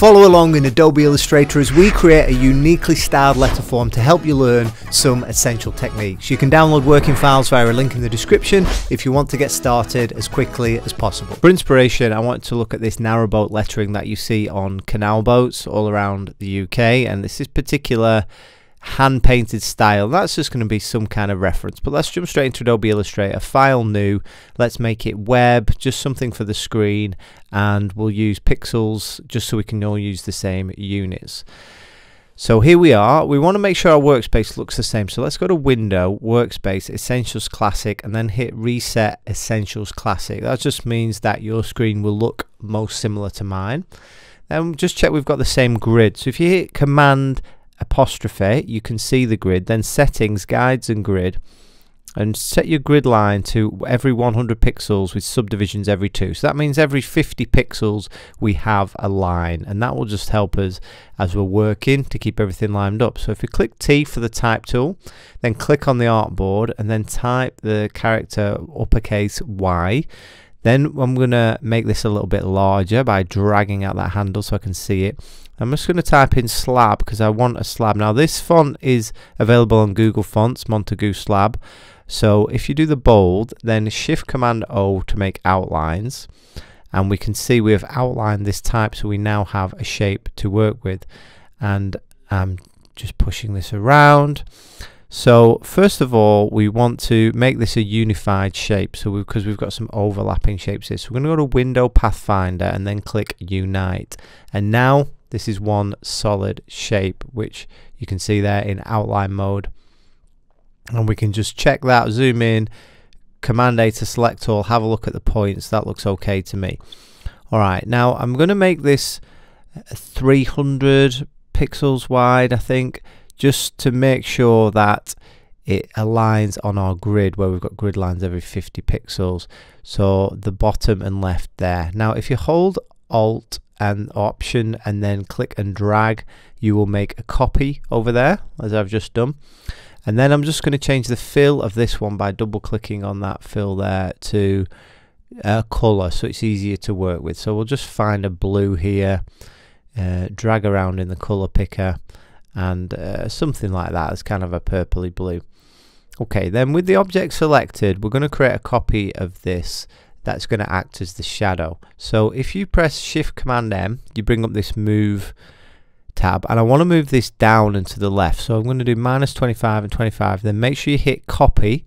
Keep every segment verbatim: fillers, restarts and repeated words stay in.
Follow along in Adobe Illustrator as we create a uniquely styled letter form to help you learn some essential techniques. You can download working files via a link in the description if you want to get started as quickly as possible. For inspiration, I want to look at this narrowboat lettering that you see on canal boats all around the U K, and this is particular hand-painted style. That's just going to be some kind of reference, but let's jump straight into Adobe Illustrator, file new, let's make it web, just something for the screen, and we'll use pixels just so we can all use the same units. So here we are. We want to make sure our workspace looks the same, so let's go to Window, Workspace, Essentials Classic, and then hit Reset Essentials Classic. That just means that your screen will look most similar to mine. Then just check we've got the same grid, so if you hit Command apostrophe, you can see the grid, then settings, guides and grid, and set your grid line to every one hundred pixels with subdivisions every two. So that means every fifty pixels we have a line, and that will just help us as we're working to keep everything lined up. So if you click T for the type tool, then click on the artboard and then type the character uppercase Y. Then I'm going to make this a little bit larger by dragging out that handle so I can see it. I'm just going to type in slab because I want a slab. Now this font is available on Google Fonts, Montagu Slab. So if you do the bold, then Shift Command O to make outlines. And we can see we have outlined this type, so we now have a shape to work with. And I'm just pushing this around. So first of all, we want to make this a unified shape, so because we've, we've got some overlapping shapes here. So we're going to go to Window, Pathfinder, and then click Unite. And now this is one solid shape, which you can see there in outline mode. And we can just check that, zoom in, Command A to select all, have a look at the points. That looks okay to me. All right, now I'm going to make this three hundred pixels wide, I think, just to make sure that it aligns on our grid where we've got grid lines every fifty pixels. So the bottom and left there. Now if you hold Alt and Option and then click and drag, you will make a copy over there, as I've just done. And then I'm just going to change the fill of this one by double clicking on that fill there to a color, so it's easier to work with. So we'll just find a blue here, uh, drag around in the color picker, and uh, something like that as kind of a purpley blue. Okay, then with the object selected, we're going to create a copy of this that's going to act as the shadow. So if you press Shift Command M, you bring up this Move tab, and I want to move this down and to the left. So I'm going to do minus twenty-five and twenty-five, then make sure you hit Copy,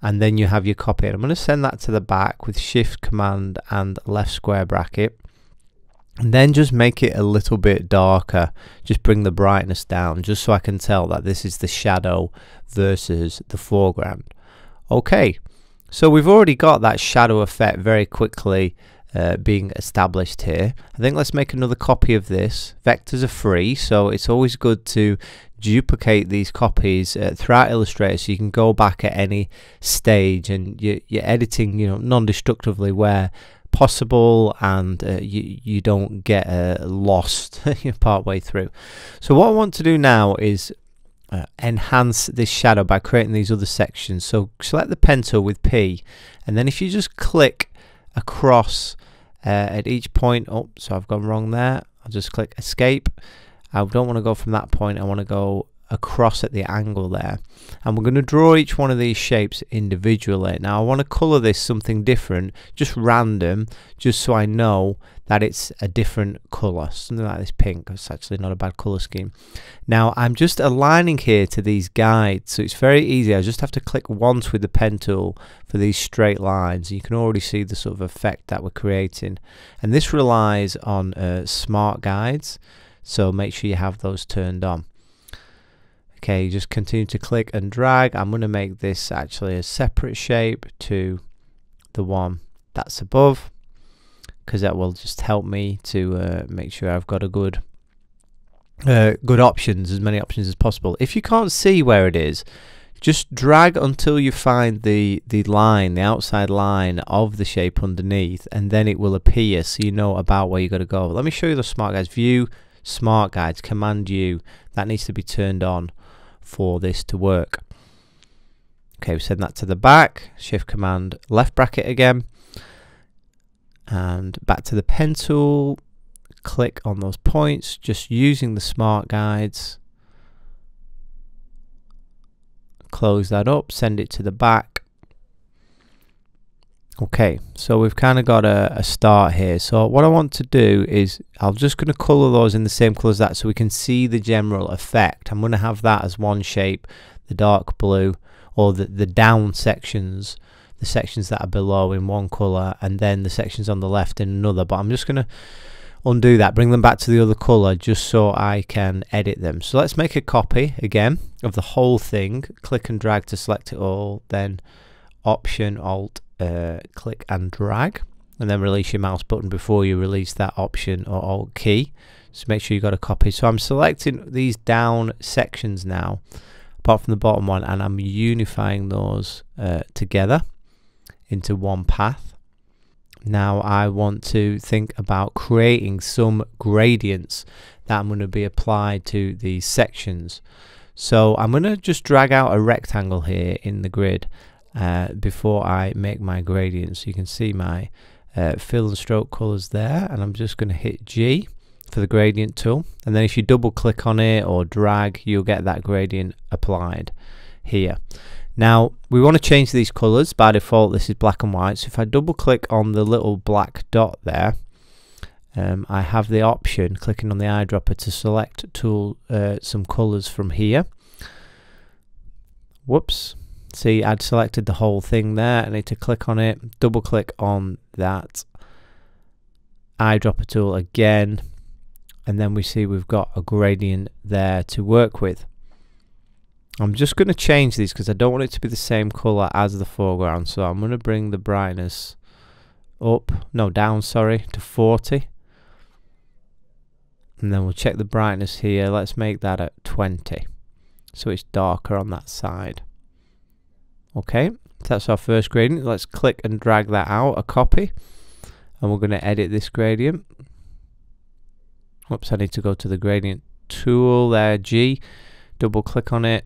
and then you have your copy. And I'm going to send that to the back with Shift Command and left square bracket. And then just make it a little bit darker, just bring the brightness down, just so I can tell that this is the shadow versus the foreground. Okay, so we've already got that shadow effect very quickly uh, being established here. I think let's make another copy of this. Vectors are free, so it's always good to duplicate these copies uh, throughout Illustrator, so you can go back at any stage and you're, you're editing, you know, non-destructively where possible, and uh, you, you don't get uh, lost part way through. So what I want to do now is uh, enhance this shadow by creating these other sections. So select the pen tool with P, and then if you just click across uh, at each point, oh, so I've gone wrong there, I'll just click escape. I don't want to go from that point, I want to go across at the angle there, and we're going to draw each one of these shapes individually. Now I want to color this something different, just random, just so I know that it's a different color, something like this pink. It's actually not a bad color scheme. Now I'm just aligning here to these guides, so it's very easy. I just have to click once with the pen tool for these straight lines. You can already see the sort of effect that we're creating, and this relies on uh, smart guides, so make sure you have those turned on. Okay, just continue to click and drag. I'm going to make this actually a separate shape to the one that's above, because that will just help me to uh, make sure I've got a good uh, good options, as many options as possible. If you can't see where it is, just drag until you find the the line, the outside line of the shape underneath, and then it will appear, so you know about where you got to go. Let me show you the smart guys. View, smart guides, Command U. That needs to be turned on for this to work. Okay, we send that to the back, Shift Command left bracket again, and back to the pen tool, click on those points just using the smart guides. Close that up, send it to the back. Okay, so we've kind of got a, a start here. So what I want to do is I'm just going to color those in the same color as that so we can see the general effect. I'm going to have that as one shape, the dark blue, or the, the down sections, the sections that are below in one color, and then the sections on the left in another. But I'm just going to undo that, bring them back to the other color just so I can edit them. So let's make a copy again of the whole thing. Click and drag to select it all, then Option, Alt, uh, click and drag, and then release your mouse button before you release that Option or Alt key. So make sure you got a copy. So I'm selecting these down sections now, apart from the bottom one, and I'm unifying those uh, together into one path. Now I want to think about creating some gradients that I'm going to be applied to these sections. So I'm going to just drag out a rectangle here in the grid uh, before I make my gradients. So you can see my uh, fill and stroke colors there, and I'm just going to hit G for the gradient tool, and then if you double click on it or drag, you'll get that gradient applied here. Now we want to change these colors. By default this is black and white, so if I double click on the little black dot there, um, I have the option, clicking on the eyedropper, to select tool uh, some colors from here. Whoops, see, I'd selected the whole thing there. I need to click on it, double click on that eyedropper tool again, and then we see we've got a gradient there to work with. I'm just going to change these because I don't want it to be the same color as the foreground, so I'm going to bring the brightness up, no down sorry, to forty, and then we'll check the brightness here. Let's make that at twenty so it's darker on that side. Okay, that's our first gradient. Let's click and drag that out, a copy, and we're going to edit this gradient. Oops, I need to go to the gradient tool there, G, double click on it.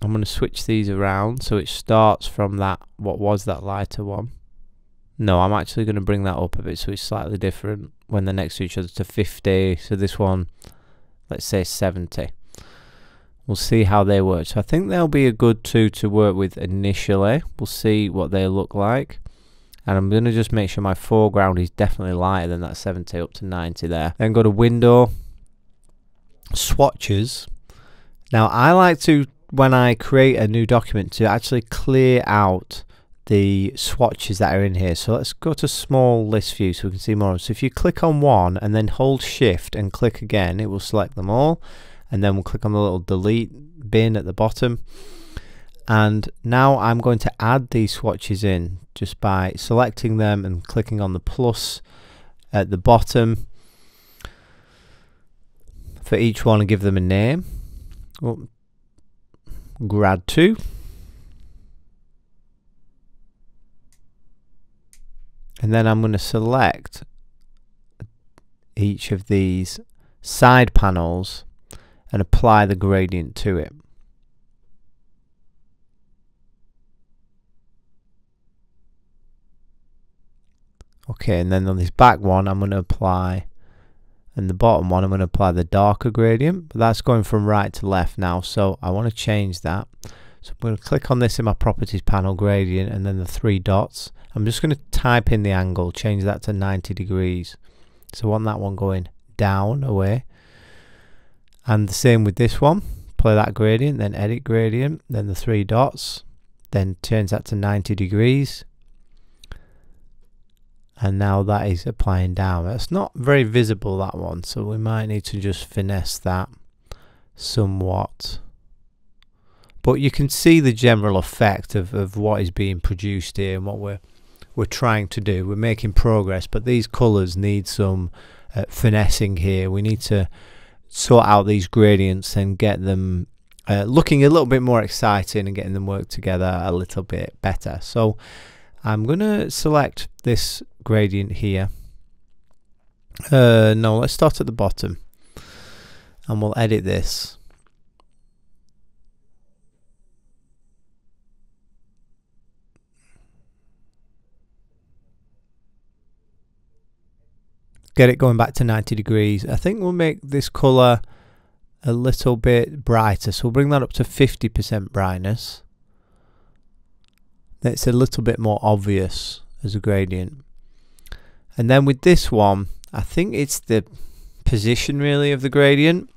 I'm going to switch these around so it starts from that, what was that lighter one. No, I'm actually going to bring that up a bit so it's slightly different when they're next to each other, to fifty. So this one, let's say seventy. We'll see how they work. So I think they'll be a good two to work with initially. We'll see what they look like. And I'm going to just make sure my foreground is definitely lighter than that seventy, up to ninety there. Then go to Window, Swatches. Now I like to, when I create a new document, to actually clear out the swatches that are in here. So let's go to small list view so we can see more. So if you click on one and then hold shift and click again, it will select them all, and then we'll click on the little delete bin at the bottom. And now I'm going to add these swatches in just by selecting them and clicking on the plus at the bottom for each one and give them a name. Oh, grad two, and then I'm going to select each of these side panels and apply the gradient to it. Okay, and then on this back one I'm going to apply, and the bottom one I'm going to apply the darker gradient, but that's going from right to left now, so I want to change that. So I'm going to click on this in my properties panel, gradient, and then the three dots. I'm just going to type in the angle, change that to ninety degrees. So I want that one going down away, and the same with this one. Play that gradient, then edit gradient, then the three dots, then change that to ninety degrees. And now that is applying down. That's not very visible, that one, so we might need to just finesse that somewhat. But you can see the general effect of, of what is being produced here and what we're, we're trying to do. We're making progress, but these colours need some uh, finessing here. We need to sort out these gradients and get them uh, looking a little bit more exciting and getting them worked together a little bit better. So I'm going to select this gradient here. Uh, no, let's start at the bottom and we'll edit this. get it going back to ninety degrees. I think we'll make this color a little bit brighter, so we'll bring that up to fifty percent brightness. That's a little bit more obvious as a gradient. And then with this one, I think it's the position really of the gradient.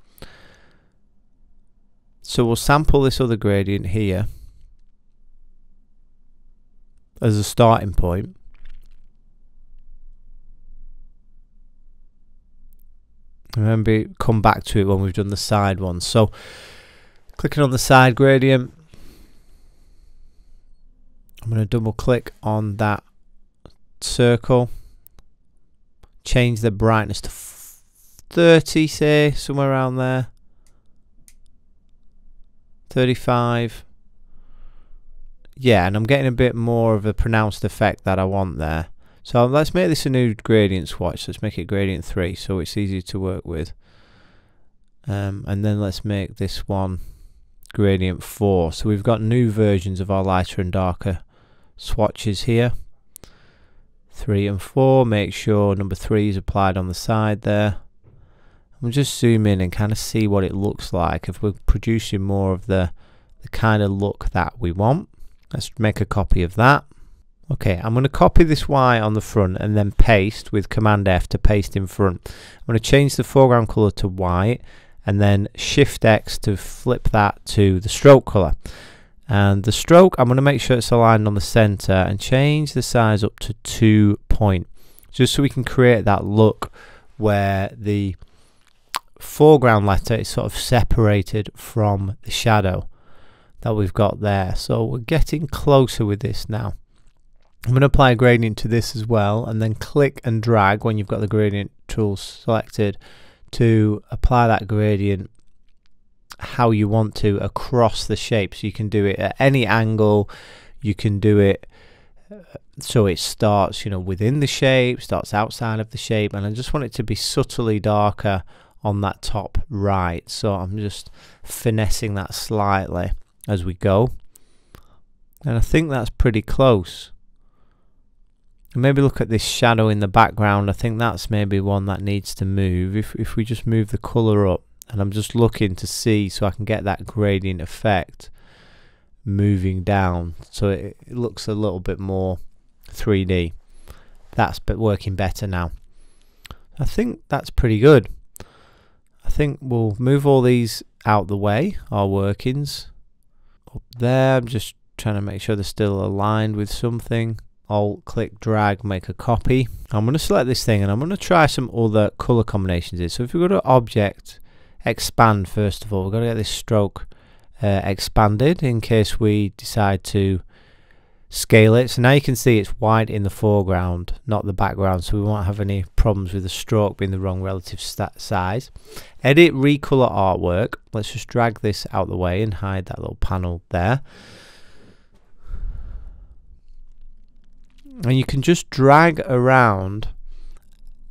So we'll sample this other gradient here as a starting point. Remember, come back to it when we've done the side one. So clicking on the side gradient, I'm going to double click on that circle, change the brightness to thirty, say, somewhere around there, thirty-five. Yeah, and I'm getting a bit more of a pronounced effect that I want there. So let's make this a new gradient swatch. Let's make it gradient three so it's easier to work with. Um, and then let's make this one gradient four. So we've got new versions of our lighter and darker swatches here. Three and four. Make sure number three is applied on the side there. We'll just zoom in and kind of see what it looks like if we're producing more of the, the kind of look that we want. Let's make a copy of that. Okay, I'm going to copy this Y on the front and then paste with Command F to paste in front. I'm going to change the foreground color to white and then Shift X to flip that to the stroke color. And the stroke, I'm going to make sure it's aligned on the center and change the size up to two point, just so we can create that look where the foreground letter is sort of separated from the shadow that we've got there. So we're getting closer with this now. I'm going to apply a gradient to this as well and then click and drag when you've got the gradient tool selected to apply that gradient how you want to across the shape. So you can do it at any angle, you can do it so it starts, you know, within the shape, starts outside of the shape, and I just want it to be subtly darker on that top right. So I'm just finessing that slightly as we go. And I think that's pretty close. Maybe look at this shadow in the background. I think that's maybe one that needs to move. If, if we just move the colour up, and I'm just looking to see so I can get that gradient effect moving down so it, it looks a little bit more three D. That's been working better now. I think that's pretty good. I think we'll move all these out the way, our workings. Up there, I'm just trying to make sure they're still aligned with something. Alt, click, drag, make a copy. I'm going to select this thing and I'm going to try some other colour combinations here. So if we go to Object, Expand first of all, we've got to get this stroke uh, expanded in case we decide to scale it. So now you can see it's white in the foreground, not the background, so we won't have any problems with the stroke being the wrong relative size. Edit, Recolor Artwork. Let's just drag this out the way and hide that little panel there. And you can just drag around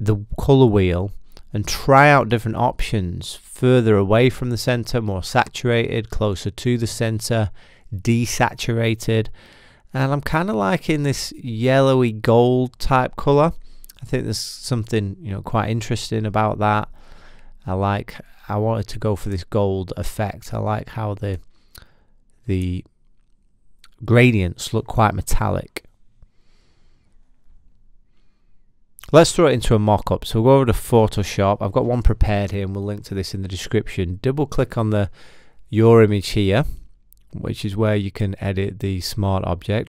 the color wheel and try out different options. Further away from the center, more saturated, closer to the center, desaturated. And I'm kind of liking this yellowy gold type color. I think there's something, you know, quite interesting about that. I like, I wanted to go for this gold effect. I like how the the gradients look quite metallic. Let's throw it into a mock-up. So we'll go over to Photoshop. I've got one prepared here and we'll link to this in the description. Double click on the your image here, which is where you can edit the smart object.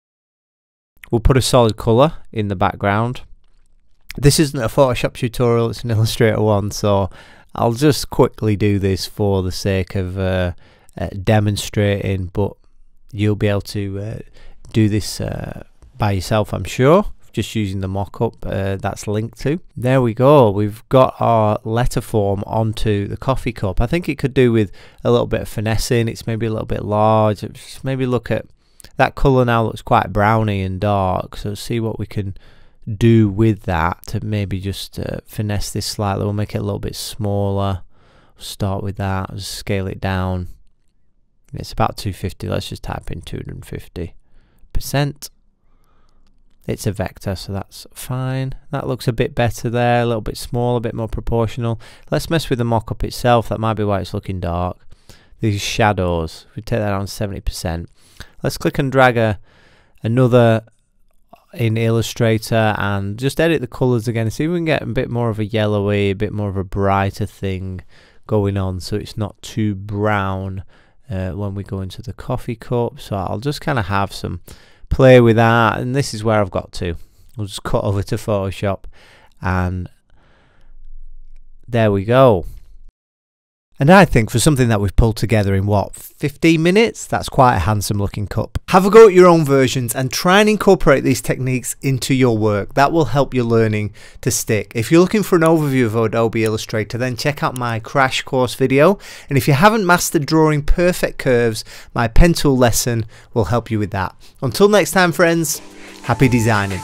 We'll put a solid color in the background. This isn't a Photoshop tutorial, it's an Illustrator one, so I'll just quickly do this for the sake of uh, uh, demonstrating, but you'll be able to uh, do this uh, by yourself, I'm sure. Just using the mock-up uh, that's linked to. There we go, we've got our letter form onto the coffee cup. I think it could do with a little bit of finessing. It's maybe a little bit large. Just maybe look at that color now, looks quite browny and dark, so see what we can do with that to maybe just uh, finesse this slightly. We'll make it a little bit smaller. Start with that, just scale it down. It's about two fifty. Let's just type in two hundred fifty percent. It's a vector, so that's fine. That looks a bit better there, a little bit small, a bit more proportional. Let's mess with the mock-up itself. That might be why it's looking dark. These shadows, we take that on seventy percent. Let's click and drag a, another in Illustrator and just edit the colors again. See if we can get a bit more of a yellowy, a bit more of a brighter thing going on, so it's not too brown uh, when we go into the coffee cup. So I'll just kind of have some play with that, and this is where I've got to. I'll just cut over to Photoshop, and there we go. And I think for something that we've pulled together in what, fifteen minutes, that's quite a handsome looking cup. Have a go at your own versions and try and incorporate these techniques into your work. That will help your learning to stick. If you're looking for an overview of Adobe Illustrator, then check out my crash course video. And if you haven't mastered drawing perfect curves, my Pen Tool lesson will help you with that. Until next time, friends, happy designing.